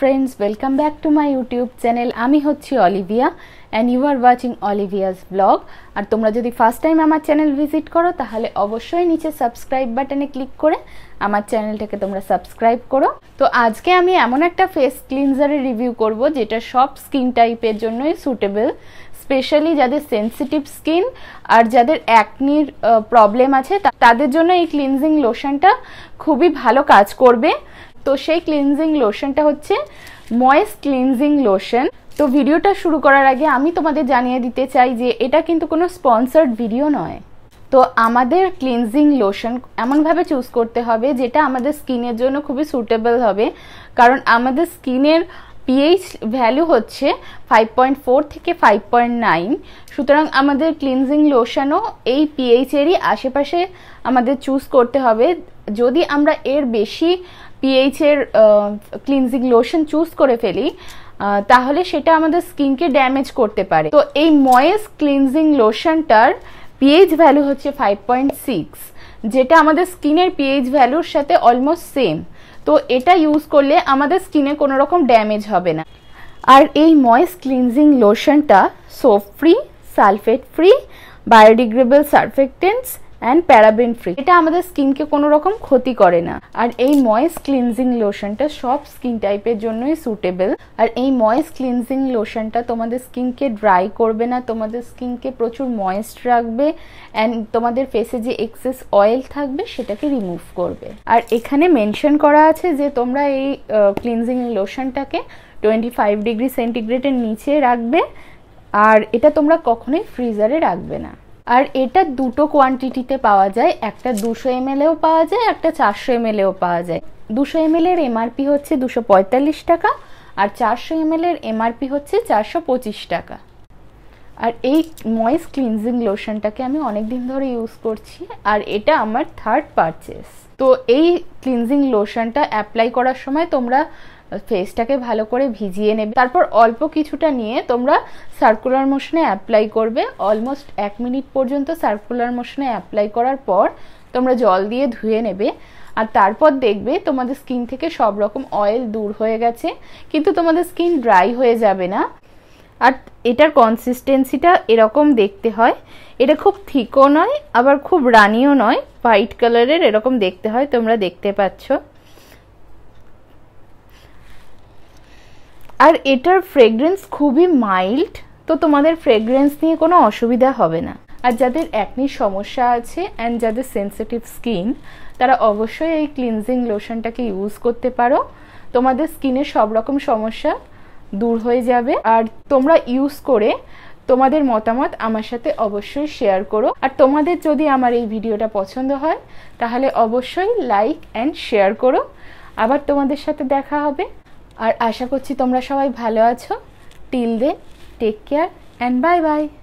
Friends, welcome back to my YouTube channel. आमी होच्छी Olivia and you are watching Olivia's blog. और तुम्हारा जदि फर्स्ट टाइम आमार चैनल विजिट करो ताहले अवश्य नीचे सबसक्राइब बाटने क्लिक करे आमार चैनलटाके तुम्हारा सबसक्राइब करो। तो आज के आमी एमन एक फेस क्लिनजारेर रिव्यू करब जेटा सब स्किन टाइपेर जोन्नोई सुटेबल, स्पेशली जादेर सेंसिटिव स्किन और जादेर एक्नेर प्रॉब्लेम आछे तादेर जोन्नो एई क्लिनजिंग लोशनटा खूबई भालो काज करबे। तो सेई क्लिनजिंग लोशनटा होच्छे मয়েজ क्लिनजिंग लोशन। तो भिडियोटा शुरू करार आगे आमी तोमादेर जानिये दिते चाइ जे एटा किन्तु कोनो स्पन्सर्ड भिडियो नय। तो आमादेर क्लिनजिंग लोशन एमन भावे चूज करते हबे जेटा आमादेर स्किनेर जोन्नो खूबई सुटेबल हबे, कारण आमादेर स्किनेर पीएच भैल्यू होच्छे 5.4 थेके 5.9, सुतरां आमादेर क्लिनजिंग लोशनो एई पीएच एर आशेपाशे आमादेर चूज करते हबे। यदि आमरा एर बेशी पीएच एर क्लिनजिंग लोशन चूज करे फेली ताहले सेटा आमादेर स्किन के डैमेज करते पारे। तो एई मয়েজ क्लिनजिंग लोशनटार पीएच भैल्यू होच्छे 5.6 जेटा आमादेर स्किनेर पीएच भैल्यूर साथे अलमोस्ट सेम। तो एटा यूज करले आमादेर स्किने कोनो रकम डैमेज होबे ना। और एई मয়েজ क्लिनजिंग लोशनटा soap free, sulphate free, biodegradable surfactants and paraben free, एटा आमादेर स्किन के कोनो रकम क्षति करे ना। और एई मয়েজ क्लिनजिंग लोशनटा सब स्किन टाइपेर जोन्नोई सुटेबल। और एई मয়েজ क्लिनजिंग लोशनटा तोमादेर स्किन के ड्राई करबे ना, तोमादेर स्किन के प्रचुर मয়েস্ট राखबे एंड तोमादेर फेसे जे एक्सेस अएल थाकबे सेटाके रिमुव करबे। और एखाने मेनशन करा आछे जे तोमरा एई क्लिनजिंग लोशनटाके 25 डिग्री सेंटीग्रेडेर नीचे राखबे और एटा तोमरा कखनोई फ्रिजारे राखबे ना। और एटा दुटो क्वान्टिटीते पावा जाए, एकटा 200 ml-ও पावा जाए, एकटा 400 ml-ও पावा जाए। 200 ml एर एमआरपी होच्छे 245 टाका और 400 ml एर एमआरपी होच्छे 425 टाका। और एई मয়েজ क्लिनजिंग लोशनटाके आमी अनेक दिन धरे यूज करछि और एटा आमार थार्ड पार्चेस। तो एई क्लिनजिंग लोशनटा अप्लाई करार समय तोमरा फेसटाके भालो करे भिजिए नेबे, तारपर अल्प किछुटा निये तोमरा सार्कुलार मोशने अप्लाई करबे। अलमोस्ट 1 मिनिट पर्यन्त सार्कुलार मोशने अप्लाई करार पर तोमरा जल दिए धुए नेबे और तारपर देखबे तोमादेर स्किन थेके सब रकम अएल दूर हये गेछे, किन्तु तोमादेर स्किन ड्राई हये जाबे ना। और एटार कन्सिस्टेंसिटा एरकम देखते हय, एटा खूब थिको नय आबार खूब रानिओ नय, व्हाइट कालारेर एरकम देखते हय, तोमरा देखते पाच्छो। और एटार फ्रेग्रेंस खूबी माइल्ड, तो तुम्हारे फ्रेग्रेंस नहीं कोनो असुविधा होबे ना। और जादेर एक्ने समस्या आछे एंड जादेर सेंसिटिव स्किन तारा अवश्य एई क्लिनजिंग लोशनटाके यूज करते पारो, तुम्हारे स्किने सब रकम समस्या दूर हये जाबे। और तोमरा यूज करे तोमादेर मतामत आमार साथे अवश्य शेयर करो। और तोमादेर यदि आमार एई भिडियोटा पछंद हय ताहले अवश्य लाइक एंड शेयर करो। आबार तोमादेर साथे देखा होबे और आशा करছি তোমরা সবাই ভালো আছো। Till then take care and bye by.